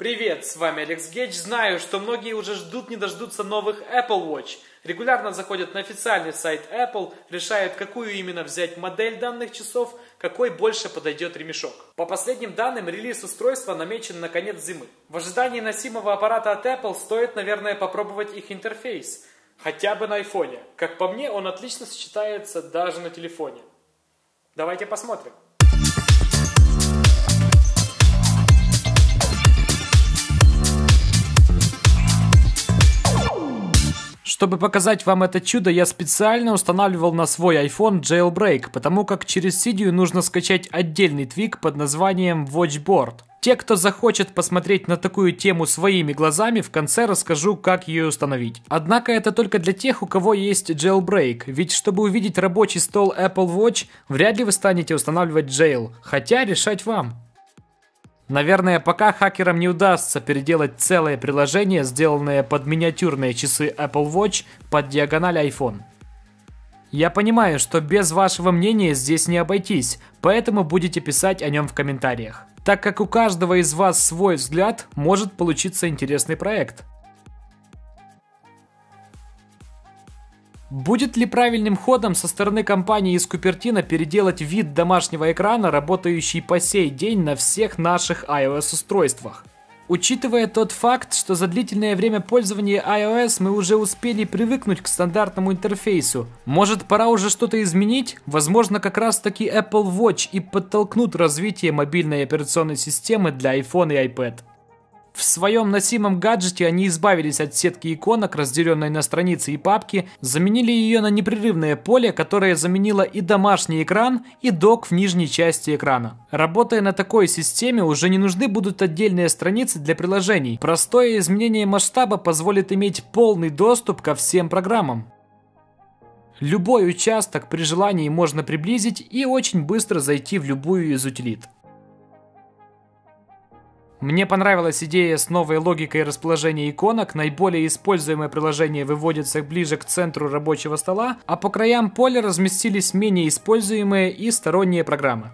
Привет, с вами Алекс Геч. Знаю, что многие уже ждут, не дождутся новых Apple Watch. Регулярно заходят на официальный сайт Apple, решают, какую именно взять модель данных часов, какой больше подойдет ремешок. По последним данным, релиз устройства намечен на конец зимы. В ожидании носимого аппарата от Apple стоит, наверное, попробовать их интерфейс. Хотя бы на iPhone. Как по мне, он отлично сочетается даже на телефоне. Давайте посмотрим. Чтобы показать вам это чудо, я специально устанавливал на свой iPhone Jailbreak, потому как через Cydia нужно скачать отдельный твик под названием Watchboard. Те, кто захочет посмотреть на такую тему своими глазами, в конце расскажу, как ее установить. Однако это только для тех, у кого есть Jailbreak, ведь чтобы увидеть рабочий стол Apple Watch, вряд ли вы станете устанавливать Jail, хотя решать вам. Наверное, пока хакерам не удастся переделать целое приложение, сделанное под миниатюрные часы Apple Watch под диагональ iPhone. Я понимаю, что без вашего мнения здесь не обойтись, поэтому будете писать о нем в комментариях. Так как у каждого из вас свой взгляд, может получиться интересный проект. Будет ли правильным ходом со стороны компании из Купертино переделать вид домашнего экрана, работающий по сей день на всех наших iOS-устройствах? Учитывая тот факт, что за длительное время пользования iOS мы уже успели привыкнуть к стандартному интерфейсу, может, пора уже что-то изменить? Возможно, как раз таки Apple Watch и подтолкнут развитие мобильной операционной системы для iPhone и iPad. В своем носимом гаджете они избавились от сетки иконок, разделенной на страницы и папки, заменили ее на непрерывное поле, которое заменило и домашний экран, и док в нижней части экрана. Работая на такой системе, уже не нужны будут отдельные страницы для приложений. Простое изменение масштаба позволит иметь полный доступ ко всем программам. Любой участок при желании можно приблизить и очень быстро зайти в любую из утилит. Мне понравилась идея с новой логикой расположения иконок. Наиболее используемое приложение выводится ближе к центру рабочего стола, а по краям поля разместились менее используемые и сторонние программы.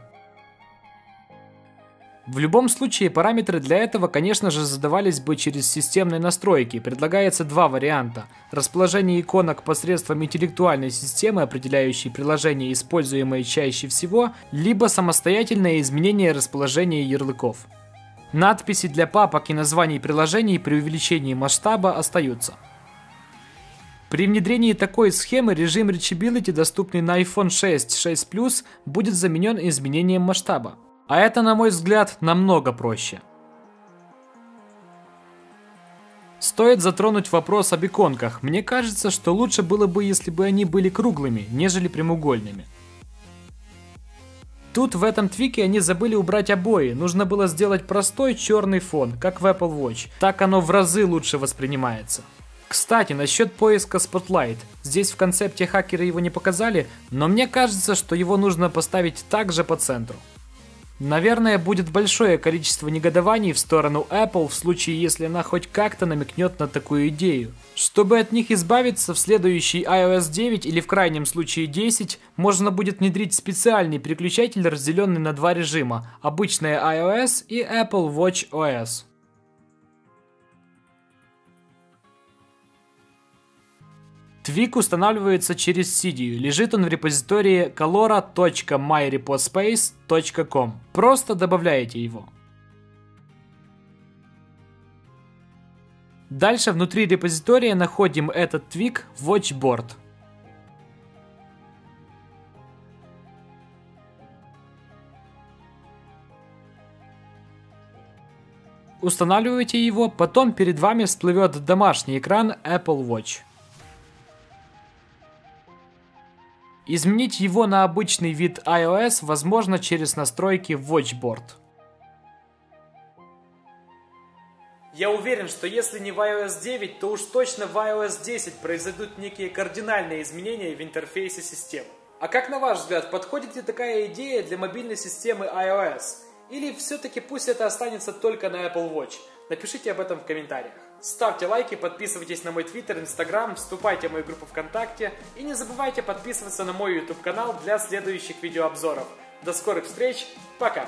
В любом случае, параметры для этого, конечно же, задавались бы через системные настройки. Предлагается два варианта. Расположение иконок посредством интеллектуальной системы, определяющей приложения, используемые чаще всего, либо самостоятельное изменение расположения ярлыков. Надписи для папок и названий приложений при увеличении масштаба остаются. При внедрении такой схемы режим Reachability, доступный на iPhone 6, 6 Plus, будет заменен изменением масштаба. А это, на мой взгляд, намного проще. Стоит затронуть вопрос об иконках. Мне кажется, что лучше было бы, если бы они были круглыми, нежели прямоугольными. Тут в этом твике они забыли убрать обои, нужно было сделать простой черный фон, как в Apple Watch, так оно в разы лучше воспринимается. Кстати, насчет поиска Spotlight, здесь в концепте хакеры его не показали, но мне кажется, что его нужно поставить также по центру. Наверное, будет большое количество негодований в сторону Apple в случае, если она хоть как-то намекнет на такую идею. Чтобы от них избавиться, в следующий iOS 9 или в крайнем случае 10 можно будет внедрить специальный переключатель, разделенный на два режима – обычное iOS и Apple Watch OS. Твик устанавливается через Cydia, лежит он в репозитории kalora.myrepospace.com. Просто добавляете его. Дальше внутри репозитория находим этот твик Watchboard. Устанавливаете его, потом перед вами всплывет домашний экран Apple Watch. Изменить его на обычный вид iOS возможно через настройки Watchboard. Я уверен, что если не в iOS 9, то уж точно в iOS 10 произойдут некие кардинальные изменения в интерфейсе системы. А как, на ваш взгляд, подходит ли такая идея для мобильной системы iOS? Или все-таки пусть это останется только на Apple Watch? Напишите об этом в комментариях. Ставьте лайки, подписывайтесь на мой Twitter, Instagram, вступайте в мою группу ВКонтакте и не забывайте подписываться на мой YouTube канал для следующих видеообзоров. До скорых встреч, пока!